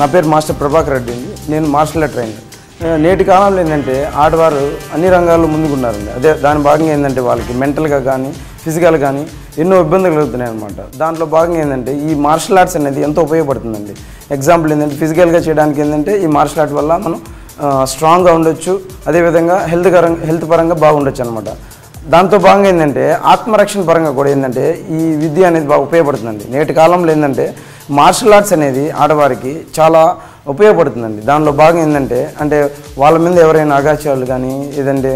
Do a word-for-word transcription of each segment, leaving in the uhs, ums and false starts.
నా పేరు మాస్టర్ ప్రభాకర్ రెడ్డి. నేను మార్షల్ ఆర్ట్ ట్రైనర్. నేటి కాలంలో ఏంటంటే ఆడవారు అన్ని రంగాల్లో ముందుకున్నారండి. అదే దాని భాగంగా ఏంటంటే వాళ్ళకి మెంటల్గా కానీ ఫిజికల్గా కానీ ఎన్నో ఇబ్బందులు కలుగుతున్నాయి అనమాట. దాంట్లో భాగంగా ఏంటంటే ఈ మార్షల్ ఆర్ట్స్ అనేది ఎంతో ఉపయోగపడుతుందండి. ఎగ్జాంపుల్ ఏంటంటే ఫిజికల్గా చేయడానికి ఏంటంటే ఈ మార్షల్ ఆర్ట్ వల్ల మనం స్ట్రాంగ్గా ఉండొచ్చు, అదేవిధంగా హెల్త్ హెల్త్ పరంగా బాగుండొచ్చు అనమాట. దాంతో భాగంగా ఏంటంటే ఆత్మరక్షణ పరంగా కూడా ఏంటంటే ఈ విద్య అనేది బాగా ఉపయోగపడుతుందండి. నేటి కాలంలో ఏంటంటే మార్షల్ ఆర్ట్స్ అనేది ఆడవారికి చాలా ఉపయోగపడుతుందండి. దానిలో భాగం ఏంటంటే అంటే వాళ్ళ మీద ఎవరైనా అగాచాలు కానీ ఏదంటే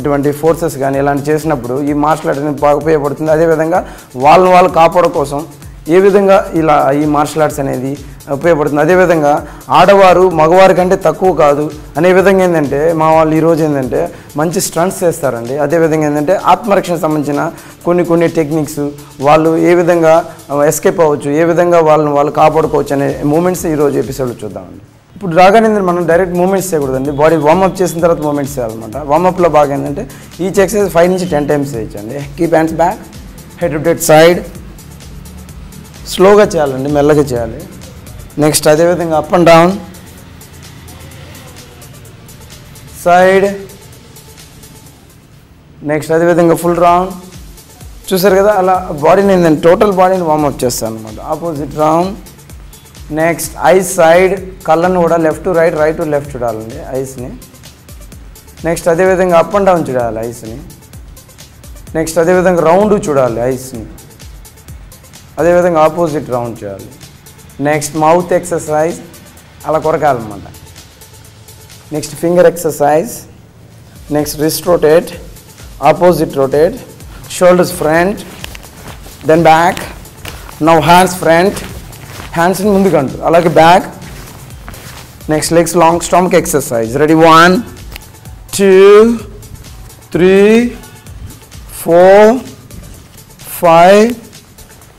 ఇటువంటి ఫోర్సెస్ కానీ ఇలాంటి చేసినప్పుడు ఈ మార్షల్ ఆర్ట్స్ అనేది బాగా ఉపయోగపడుతుంది. అదేవిధంగా వాళ్ళని వాళ్ళు కాపాడడం కోసం ఏ విధంగా ఇలా ఈ మార్షల్ ఆర్ట్స్ అనేది ఉపయోగపడుతుంది. అదేవిధంగా ఆడవారు మగవారి కంటే తక్కువ కాదు అనే విధంగా ఏంటంటే మా వాళ్ళు ఈరోజు ఏంటంటే మంచి స్టంట్స్ చేస్తారండి. అదేవిధంగా ఏంటంటే ఆత్మరక్షణకు సంబంధించిన కొన్ని కొన్ని టెక్నిక్స్, వాళ్ళు ఏ విధంగా ఎస్కేప్ అవ్వచ్చు, ఏ విధంగా వాళ్ళని వాళ్ళు కాపాడుకోవచ్చు అనే మూమెంట్స్ ఈరోజు ఎపిసోడ్లో చూద్దామండి. ఇప్పుడు రాగానే మనం డైరెక్ట్ మూమెంట్స్ చేయకూడదండి. బాడీ వార్మప్ చేసిన తర్వాత మూమెంట్స్ చేయాలన్నమాట. వార్మప్లో బాగా ఏంటంటే ఈచ్ ఎక్సర్సైజ్ ఫైవ్ నుంచి టెన్ టైమ్స్ చేయొచ్చండి. Keep hands back, head rotate side. స్లోగా చేయాలండి, మెల్లగా చేయాలి. నెక్స్ట్ అదేవిధంగా up and down, side. Next అదేవిధంగా ఫుల్ రౌండ్. చూసారు కదా, అలా బాడీని నేను టోటల్ బాడీని వార్మప్ చేస్తాను అనమాట. Opposite round. Next eyes side, కళ్ళను కూడా left to right, right to left చూడాలండి ఐస్ని. నెక్స్ట్ అదేవిధంగా అప్ అండ్ డౌన్ చూడాలి ఐస్ని. నెక్స్ట్ అదేవిధంగా రౌండ్ చూడాలి ఐస్ని. అదేవిధంగా ఆపోజిట్ రౌండ్ చేయాలి. నెక్స్ట్ మౌత్ ఎక్సర్సైజ్, అలా కొరకాలన్నమాట. Next finger exercise. Next wrist rotate, opposite rotate. Shoulders front, then back. Now hands front, హ్యాండ్స్ని ముందుకు అంటు అలాగే back. Next legs long, stomach exercise. Ready, one two three four five.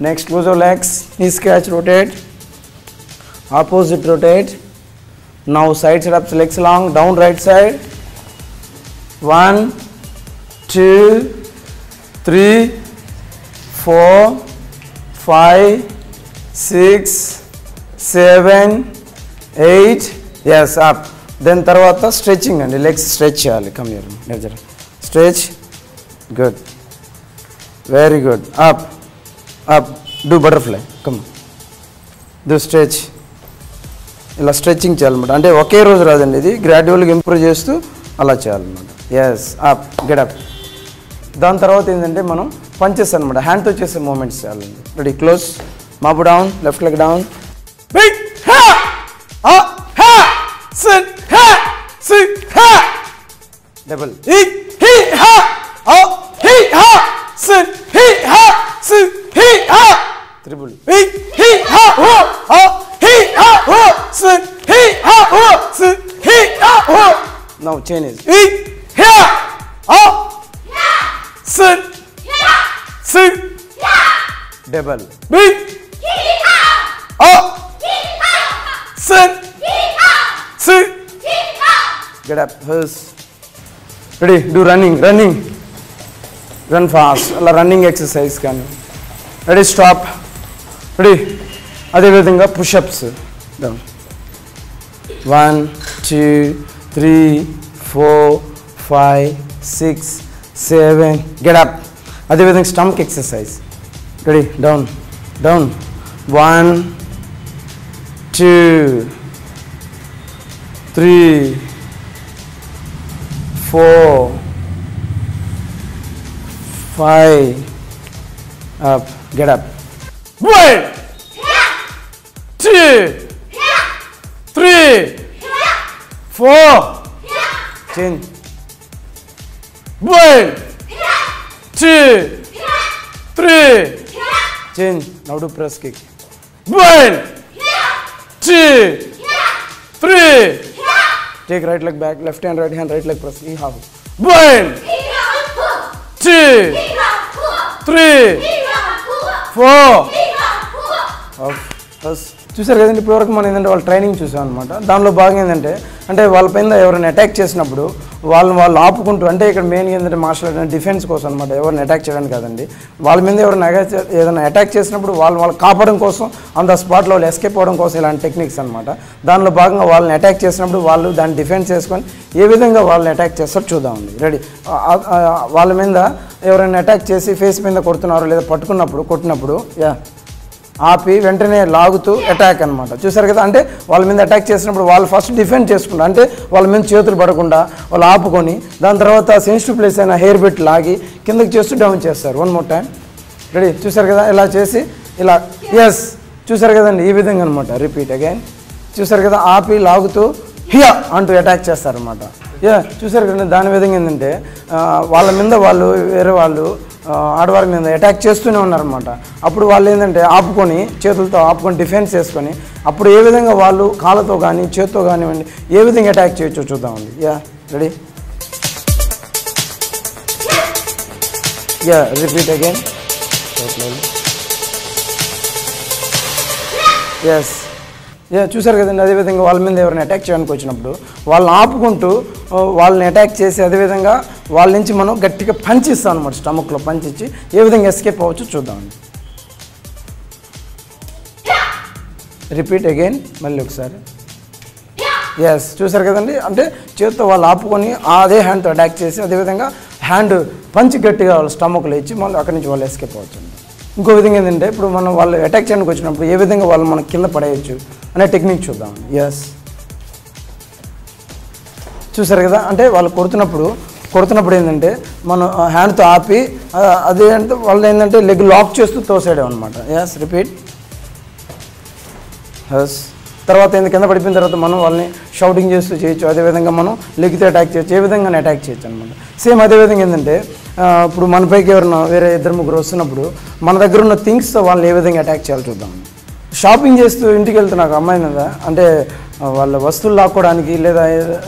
Next, close your legs, knee scratch, rotate, opposite rotate. Now side sit ups, legs long, down right side. One, two, three, four, five, six, seven, eight. Yes, up. Then tarvata stretching and legs stretch. Come here, stretch. Good. Very good. Up. Up, do butterfly, come on, do stretch. ఇలా stretching చేయాలన్నమాట. అంటే ఒకే రోజు రాదండి, ఇది గ్రాడ్యువల్గా improve చేస్తూ అలా చేయాలన్నమాట. Yes, up, get up. దాని తర్వాత ఏంటంటే మనం పంచెస్ అనమాట, హ్యాండ్తో చేసే మూమెంట్స్ చేయాలండి. రెడీ, క్లోజ్, మాపు down, left leg down. Double triple. Now Chinese. Double. Get up. Ready? Do running, running. Run fast. Alla running exercise kaani. Ready? Stop. Ready, అదేవిధంగా pushups. One two three four five six seven, get up. అదేవిధంగా stomach exercise. Ready, down down. One two three four five, up, get up. One, two, three, four, ten. One, two, three, ten. Now do press kick. One, two, three. Take right leg back, left hand, right hand, right leg press. Half. One, two, three, four. Up, first, చూసారు కదండి. ఇప్పటివరకు మనం ఏంటంటే వాళ్ళ training చూసాం అనమాట. దానిలో భాగం ఏంటంటే అంటే వాళ్ళపైన ఎవరైనా అటాక్ చేసినప్పుడు వాళ్ళని వాళ్ళు ఆపుకుంటూ, అంటే ఇక్కడ మెయిన్ ఏంటంటే మార్షల్ ఆర్ట్ అంటే డిఫెన్స్ కోసం అనమాట, ఎవరిని అటాక్ చేయడానికి కాదండి. వాళ్ళ మీద ఎవరైనా ఏదైనా అటాక్ చేసినప్పుడు వాళ్ళు వాళ్ళు కాపాడడం కోసం, ఆన్ ద స్పాట్లో వాళ్ళు ఎస్కేప్ అవడం కోసం ఇలాంటి టెక్నిక్స్ అనమాట. దానిలో భాగంగా వాళ్ళని అటాక్ చేసినప్పుడు వాళ్ళు దాన్ని డిఫెన్స్ చేసుకొని ఏ విధంగా వాళ్ళని అటాక్ చేస్తారో చూద్దామండి. రెడీ. వాళ్ళ మీద ఎవరైనా అటాక్ చేసి ఫేస్ మీద కొడుతున్నారు లేదా పట్టుకున్నప్పుడు కొట్టినప్పుడు యా ఆపి వెంటనే లాగుతూ అటాక్ అనమాట. చూసారు కదా, అంటే వాళ్ళ మీద అటాక్ చేసినప్పుడు వాళ్ళు ఫస్ట్ డిఫెండ్ చేసుకుంటారు, అంటే వాళ్ళ మీద చేతులు పడకుండా వాళ్ళు ఆపుకొని దాని తర్వాత సెన్సిటివ్ ప్లేస్ అయిన హెయిర్ బెట్ లాగి కిందకి చేస్తూ డౌన్ చేస్తారు. One more time. రెడీ. చూసారు కదా, ఇలా చేసి ఇలా ఎస్ చూసారు కదండి, ఈ విధంగా అనమాట. Repeat again. చూసారు కదా, ఆపి లాగుతూ హియా అంటూ అటాక్ చేస్తారనమాట. యా చూసారు కదండి. దాని విధంగా ఏంటంటే వాళ్ళ మీద వాళ్ళు వేరే వాళ్ళు ఆడవారి మీద అటాక్ చేస్తూనే ఉన్నారనమాట. అప్పుడు వాళ్ళు ఏంటంటే ఆపుకొని చేతులతో ఆపుకొని డిఫెన్స్ చేసుకొని అప్పుడు ఏ విధంగా వాళ్ళు కాళ్ళతో కానీ చేతితో కానివ్వండి ఏ విధంగా అటాక్ చేయొచ్చో చూద్దామండి. Yeah ready. Yeah repeat again. Yes yeah చూసారు కదండి. అదేవిధంగా వాళ్ళ మీద ఎవరైనా అటాక్ చేయడానికి వచ్చినప్పుడు వాళ్ళని ఆపుకుంటూ వాళ్ళని అటాక్ చేసి అదేవిధంగా వాళ్ళ నుంచి మనం గట్టిగా పంచ్ ఇస్తాం అనమాట. స్టమక్లో పంచ్ ఇచ్చి ఏ విధంగా ఎస్కేప్ అవ్వచ్చు చూద్దామండి. Repeat again. మళ్ళీ ఒకసారి. ఎస్ చూసారు కదండి. అంటే చేతితో వాళ్ళు ఆపుకొని అదే హ్యాండ్తో అటాక్ చేసి అదేవిధంగా హ్యాండ్ పంచ్ గట్టిగా వాళ్ళ స్టమక్లో ఇచ్చి మళ్ళీ అక్కడి నుంచి వాళ్ళు ఎస్కేప్ అవ్వచ్చు. ఇంకో విధంగా ఏంటంటే ఇప్పుడు మనం వాళ్ళు అటాక్ చేయడానికి వచ్చినప్పుడు ఏ విధంగా వాళ్ళు మనం కింద పడేయచ్చు అనే టెక్నిక్ చూద్దామండి. ఎస్ చూసారు కదా. అంటే వాళ్ళు కొడుతున్నప్పుడు కొడుతున్నప్పుడు ఏంటంటే మనం హ్యాండ్తో ఆపి అదే అంటే వాళ్ళు ఏంటంటే లెగ్ లాక్ చేస్తూ తోసేయడం అనమాట. Yes repeat. ఎస్ తర్వాత ఏంటి కింద పడిపోయిన తర్వాత మనం వాళ్ళని షౌటింగ్ చేస్తూ చేయొచ్చు, అదేవిధంగా మనం లెగ్తో అటాక్ చేయొచ్చు, ఏ విధంగా అటాక్ చేయొచ్చు అనమాట. సేమ్ అదేవిధంగా ఏంటంటే ఇప్పుడు మనపైకి ఎవరైనా వేరే ఇద్దరు ముగ్గురు వస్తున్నప్పుడు మన దగ్గర ఉన్న థింగ్స్తో వాళ్ళని ఏ విధంగా అటాక్ చేయాలో చూద్దాం. షాపింగ్ చేస్తూ ఇంటికి వెళ్తున్నాక అమ్మాయి మీద అంటే వాళ్ళ వస్తువులు లాక్కోవడానికి లేదా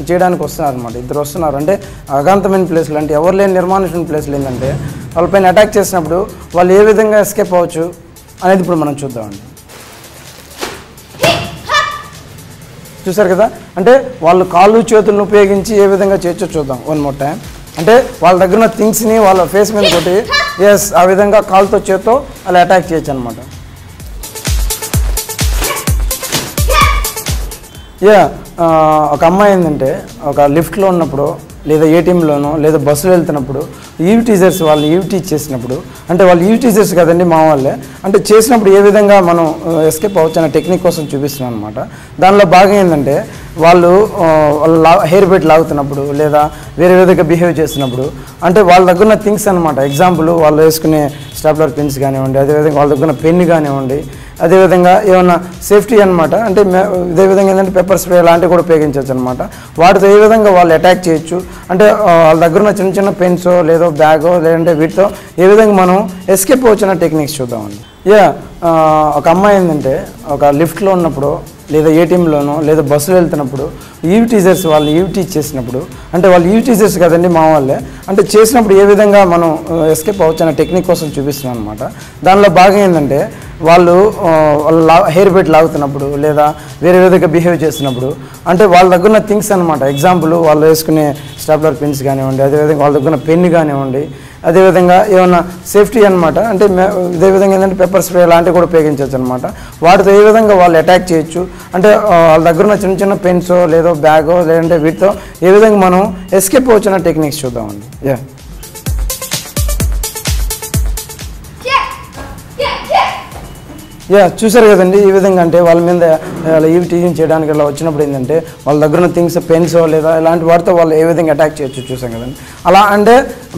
చేయడానికి వస్తున్నారు అనమాట. ఇద్దరు వస్తున్నారు అంటే అగాంతమైన ప్లేస్లు, అంటే ఎవరు లేని నిర్మానుషమైన ప్లేస్లు ఏంటంటే వాళ్ళపైన అటాక్ చేసినప్పుడు వాళ్ళు ఏ విధంగా ఎస్కేప్ అవ్వచ్చు అనేది ఇప్పుడు మనం చూద్దామండి. చూసారు కదా, అంటే వాళ్ళు కాళ్ళు చేతులను ఉపయోగించి ఏ విధంగా చేయొచ్చో చూద్దాం. One more time. అంటే వాళ్ళ దగ్గర ఉన్న థింగ్స్ని వాళ్ళ ఫేస్ మీద కొట్టి ఎస్ ఆ విధంగా కాళ్ళతో చేతితో అలా అటాక్ చేయొచ్చు అనమాట. యా ఒక అమ్మాయి ఏంటంటే ఒక లిఫ్ట్లో ఉన్నప్పుడు లేదా ఏటీఎంలోనో లేదా బస్సులో వెళ్తున్నప్పుడు ఈవ్ టీచర్స్ వాళ్ళు ఈవ్ టీచ్ చేసినప్పుడు అంటే వాళ్ళు ఈవ్ టీచర్స్ కదండి మా వాళ్ళే, అంటే చేసినప్పుడు ఏ విధంగా మనం ఎస్కేప్ అవచ్చు అనే టెక్నిక్ కోసం చూపిస్తున్నాం అనమాట. దానిలో భాగం ఏంటంటే వాళ్ళు వాళ్ళు లా హెయిర్ బెట్ లాగుతున్నప్పుడు లేదా వేరే విధంగా బిహేవ్ చేస్తున్నప్పుడు అంటే వాళ్ళ దగ్గర ఉన్న థింగ్స్ అనమాట. ఎగ్జాంపుల్ వాళ్ళు వేసుకునే స్టాప్లర్ పెన్స్ కానివ్వండి, అదేవిధంగా వాళ్ళ దగ్గర పెన్ను కానివ్వండి, అదేవిధంగా ఏమన్నా సేఫ్టీ అనమాట. అంటే ఇదే విధంగా ఏంటంటే పెప్పర్ స్ప్రే లాంటివి కూడా ఉపయోగించవచ్చు అనమాట. వాటితో ఏ విధంగా వాళ్ళు అటాక్ చేయొచ్చు అంటే వాళ్ళ దగ్గర ఉన్న చిన్న చిన్న పెన్సో లేదో బ్యాగో లేదంటే వీటితో ఏ విధంగా మనం ఎస్కేప్ వచ్చిన టెక్నిక్స్ చూద్దామండి. యా ఒక అమ్మాయి ఏంటంటే ఒక లిఫ్ట్లో ఉన్నప్పుడు లేదా ఏటీఎంలోనో లేదా బస్సులో వెళ్తున్నప్పుడు ఈవ్ టీచర్స్ వాళ్ళు ఈవ్ టీచ్ చేసినప్పుడు అంటే వాళ్ళు ఈవ్ టీచర్స్ కదండి మా వాళ్ళే, అంటే చేసినప్పుడు ఏ విధంగా మనం ఎస్కేప్ అవచ్చు అనే టెక్నిక్ కోసం చూపిస్తున్నాం అనమాట. దానిలో భాగం ఏంటంటే వాళ్ళు వాళ్ళు లా హెయిర్ బెట్ లాగుతున్నప్పుడు లేదా వేరే విధంగా బిహేవ్ చేస్తున్నప్పుడు అంటే వాళ్ళ దగ్గర ఉన్న థింగ్స్ అనమాట. ఎగ్జాంపుల్ వాళ్ళు వేసుకునే స్టాప్లర్ పెన్స్ కానివ్వండి, అదేవిధంగా వాళ్ళ దగ్గర పెన్ను కానివ్వండి, అదేవిధంగా ఏమన్నా సేఫ్టీ అనమాట. అంటే ఇదే విధంగా ఏంటంటే పెప్పర్ స్ప్రే లాంటివి కూడా ఉపయోగించవచ్చు అనమాట. వాటితో ఏ విధంగా వాళ్ళు అటాక్ చేయొచ్చు అంటే వాళ్ళ దగ్గర ఉన్న చిన్న చిన్న పెన్సో లేదో బ్యాగో లేదంటే వీటితో ఏ విధంగా మనం ఎస్కేప్ వచ్చిన టెక్నిక్స్ చూద్దామండి. యా యా చూసారు కదండి. ఈ విధంగా అంటే వాళ్ళ మీద ఈవ్ టీచింగ్ చేయడానికి ఇలా వచ్చినప్పుడు ఏంటంటే వాళ్ళ దగ్గర ఉన్న థింగ్స్ పెన్స్ లేదా ఇలాంటి వాటితో వాళ్ళు ఏ విధంగా అటాక్ చేయొచ్చు చూసాం కదండి. అలా అంటే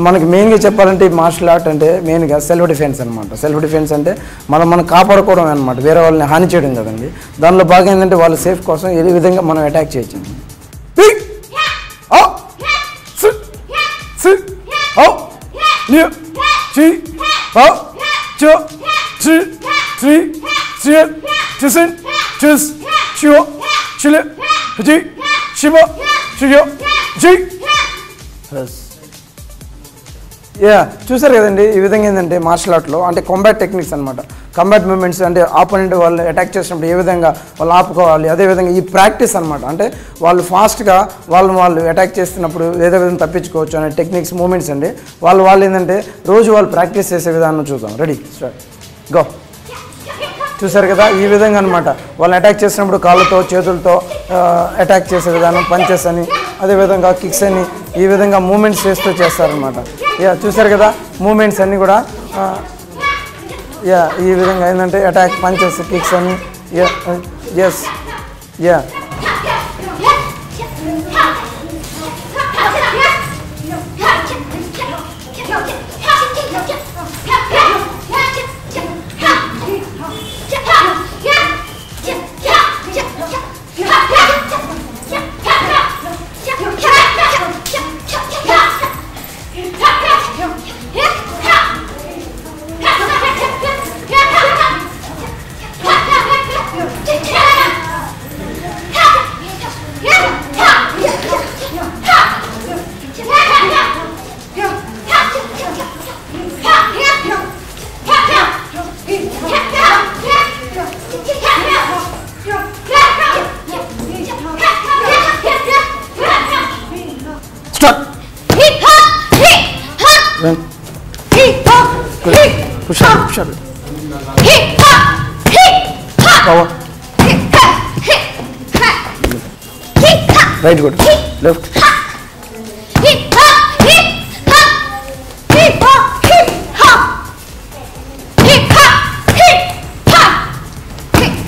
మనకి మెయిన్గా చెప్పాలంటే మార్షల్ ఆర్ట్ అంటే మెయిన్గా సెల్ఫ్ డిఫెన్స్ అనమాట. సెల్ఫ్ డిఫెన్స్ అంటే మనం మనం కాపాడుకోవడం అనమాట, వేరే వాళ్ళని హాని చేయడం కదండి. దానిలో బాగా ఏంటంటే వాళ్ళ సేఫ్ కోసం ఏ విధంగా మనం అటాక్ చేయొచ్చు. Three, three, seven, two, two, three, three, seven, three, three. Yes. Yeah చూసారు కదండి. ఈ విధంగా ఏంటంటే మార్షల్ ఆర్ట్లో అంటే కాంబాట్ టెక్నిక్స్ అనమాట. combat movements and opponent వాళ్ళు attack చేసినప్పుడు ఏ విధంగా వాళ్ళు ఆపుకోవాలి అదే విధంగా ఈ ప్రాక్టీస్ అన్నమాట అంటే వాళ్ళు ఫాస్ట్ గా వాళ్ళు వాళ్ళు అటాక్ చేస్తున్నప్పుడు ఏదో విధంగా తప్పించుకోవచ్చు అనే టెక్నిక్స్ మూమెంట్స్ అండి వాళ్ళు వాళ్ళు ఏందంటే రోజు వాళ్ళు ప్రాక్టీస్ చేసే విధానం చూద్దాం రెడీ స్టార్ట్ గో చూశారు కదా ఈ విధంగా అన్నమాట వాళ్ళు అటాక్ చేసినప్పుడు కాళ్ళతో చేతులతో అటాక్ చేసే విధానం పంచెస్ అని అదే విధంగా కిక్స్ అని ఈ విధంగా మూమెంట్స్ చేస్తూ చేస్తారు అన్నమాట యా చూశారు కదా మూమెంట్స్ అన్ని కూడా యా ఈ విధంగా ఏందంటే అటాక్ పంచెస్ కిక్స్ అని yeah yes yeah Push up, push up. Hip hop, hip hop. Power. Hip hop, hip hop. Hip hop. Right good. Hip left. Hip hop, hip hop. Hip hop, hip hop. Hip hop, hip hop. Hip hop, hip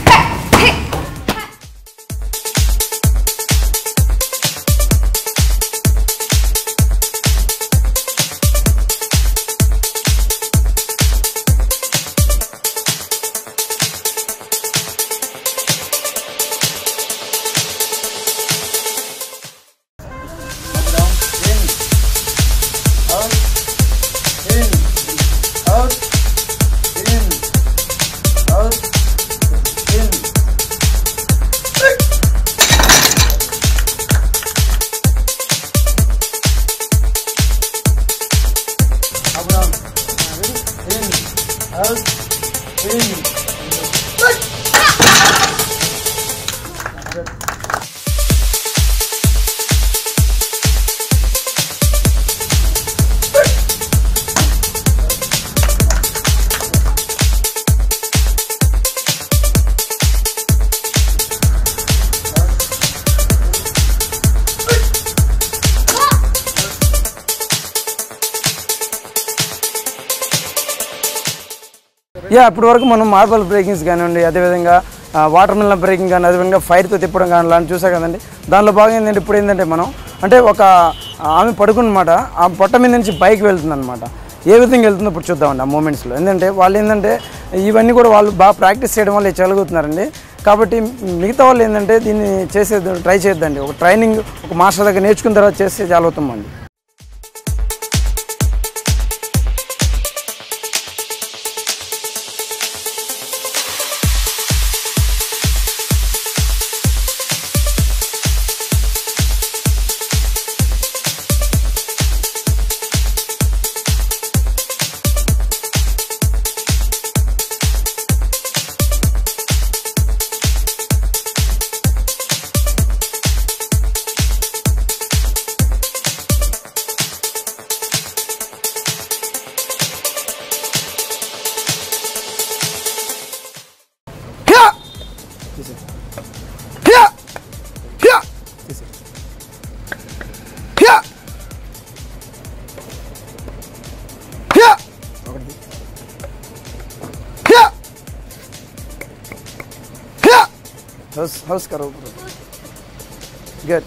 Yeah, ఇప్పుడు వరకు మనం marble breakings గానిండి అదే విధంగా water melon breaking గాని అదే విధంగా fire తో తిప్పడం గాని లాంటి చూసా కదండి దానిలో భాగం ఏందంటే ఇప్పుడు ఏందంటే మనం అంటే ఒక ఆమె పడుకున్నమాట ఆ పొట్ట మీద నుంచి బైక్ వెళ్తుందన్నమాట ఏ విధంగా వెళ్తుందో ఇప్పుడు చూద్దామండి ఆ మూమెంట్స్ లో ఏందంటే వాళ్ళు ఏందంటే ఇవన్నీ కూడా వాళ్ళు బాగా ప్రాక్టీస్ చేయడం వల్ల చేయగలుగుతున్నారండి కాబట్టి మిగతా వాళ్ళు ఏందంటే దీన్ని చేసే ట్రై చేద్దండి ఒక ట్రైనింగ్ ఒక మాస్టర్ దగ్గర నేర్చుకున్న తర్వాత చేస్తే చాలా అవుతుందండి House, house karo bro. Good.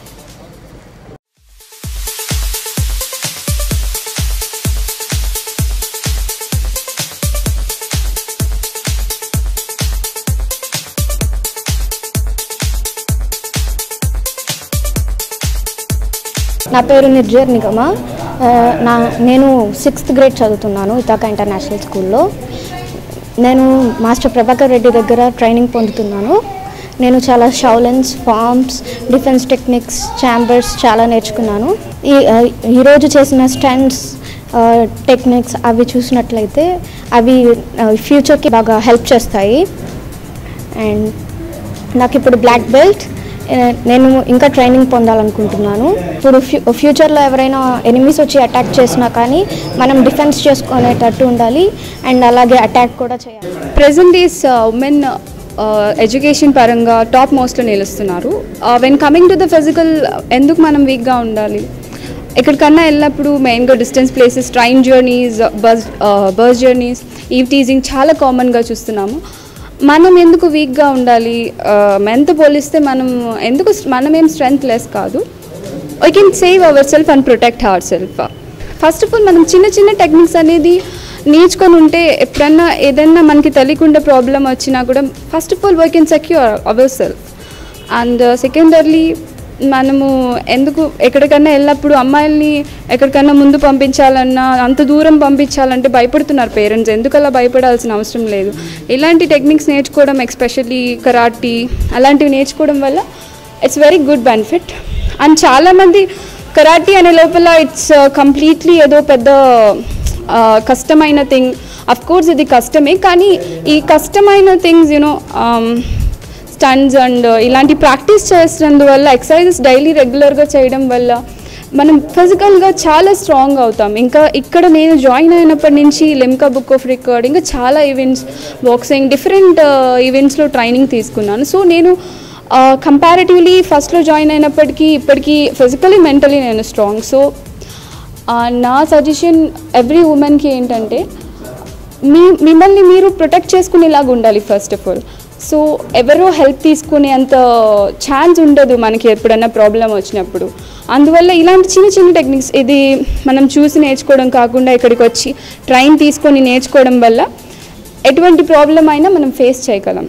Na peru Nirjernikama. Na nenu sixth grade chaduvutunnanu Ithaca International School lo. Nenu Master Prabhakar Reddy daggara training pondutunnanu. నేను చాలా షౌలెన్స్ ఫార్మ్స్ డిఫెన్స్ టెక్నిక్స్ ఛాంబర్స్ చాలా నేర్చుకున్నాను ఈ రోజు చేసిన స్టెన్స్ టెక్నిక్స్ అవి చూసినట్లయితే అవి ఫ్యూచర్కి బాగా హెల్ప్ చేస్తాయి. అండ్ నాకు ఇప్పుడు బ్లాక్ బెల్ట్, నేను ఇంకా ట్రైనింగ్ పొందాలనుకుంటున్నాను. ఇప్పుడు ఫ్యూ ఫ్యూచర్లో ఎవరైనా ఎనిమీస్ వచ్చి అటాక్ చేసినా కానీ మనం డిఫెన్స్ చేసుకునేటట్టు ఉండాలి అండ్ అలాగే అటాక్ కూడా చేయాలి. ప్రెజెంట్ డేస్ ఉమెన్ ఎడ్యుకేషన్ పరంగా టాప్ మోస్ట్లో నిలుస్తున్నారు. When coming to the physical ఎందుకు మనం వీక్గా ఉండాలి? ఎక్కడికన్నా ఎల్లప్పుడూ మెయిన్గా distance places, train journeys, bus bus journeys, eve teasing చాలా కామన్గా చూస్తున్నాము. మనం ఎందుకు వీక్గా ఉండాలి? మెంత పోలిస్తే మనం ఎందుకు మనమేం స్ట్రెంగ్త్ లెస్ కాదు. We can save our self and protect our self. First of all మనం చిన్న చిన్న టెక్నిక్స్ అనేది నేర్చుకొని ఉంటే ఎప్పుడన్నా ఏదైనా మనకి తెలియకుండా ప్రాబ్లం వచ్చినా కూడా first of all we can secure our self. And secondarily మనము ఎందుకు ఎక్కడికన్నా ఎల్లప్పుడు అమ్మాయిల్ని ఎక్కడికన్నా ముందు పంపించాలన్నా అంత దూరం పంపించాలంటే భయపడుతున్నారు పేరెంట్స్. ఎందుకలా భయపడాల్సిన అవసరం లేదు. ఇలాంటి టెక్నిక్స్ నేర్చుకోవడం, ఎక్స్పెషల్లీ కరాటీ అలాంటివి నేర్చుకోవడం వల్ల it's very good benefit. And చాలామంది కరాటీ అనే లోపల ఇట్స్ కంప్లీట్లీ ఏదో పెద్ద కష్టమైన థింగ్. అఫ్ కోర్స్ ఇది కష్టమే, కానీ ఈ కష్టమైన థింగ్స్ యూనో స్టన్స్ అండ్ ఇలాంటి ప్రాక్టీస్ చేసినందువల్ల, ఎక్సర్సైజెస్ డైలీ రెగ్యులర్గా చేయడం వల్ల మనం ఫిజికల్గా చాలా స్ట్రాంగ్ అవుతాం. ఇంకా ఇక్కడ నేను జాయిన్ అయినప్పటి నుంచి లెమ్కా బుక్ ఆఫ్ రికార్డ్ ఇంకా చాలా ఈవెంట్స్, బాక్సింగ్, డిఫరెంట్ ఈవెంట్స్లో ట్రైనింగ్ తీసుకున్నాను. సో నేను కంపారిటివ్లీ ఫస్ట్లో జాయిన్ అయినప్పటికీ ఇప్పటికీ ఫిజికలీ మెంటలీ నేను స్ట్రాంగ్. సో నా సజెషన్ ఎవ్రీ ఉమెన్కి ఏంటంటే మీ మిమ్మల్ని మీరు ప్రొటెక్ట్ చేసుకునేలాగా ఉండాలి ఫస్ట్ ఆఫ్ ఆల్. సో ఎవరో హెల్ప్ తీసుకునే అంత ఛాన్స్ ఉండదు మనకి ఎప్పుడన్నా ప్రాబ్లం వచ్చినప్పుడు. అందువల్ల ఇలాంటి చిన్న చిన్న టెక్నిక్స్ ఇది మనం చూసి నేర్చుకోవడం కాకుండా ఇక్కడికి వచ్చి ట్రైన్ తీసుకొని నేర్చుకోవడం వల్ల ఎటువంటి ప్రాబ్లం అయినా మనం ఫేస్ చేయగలం.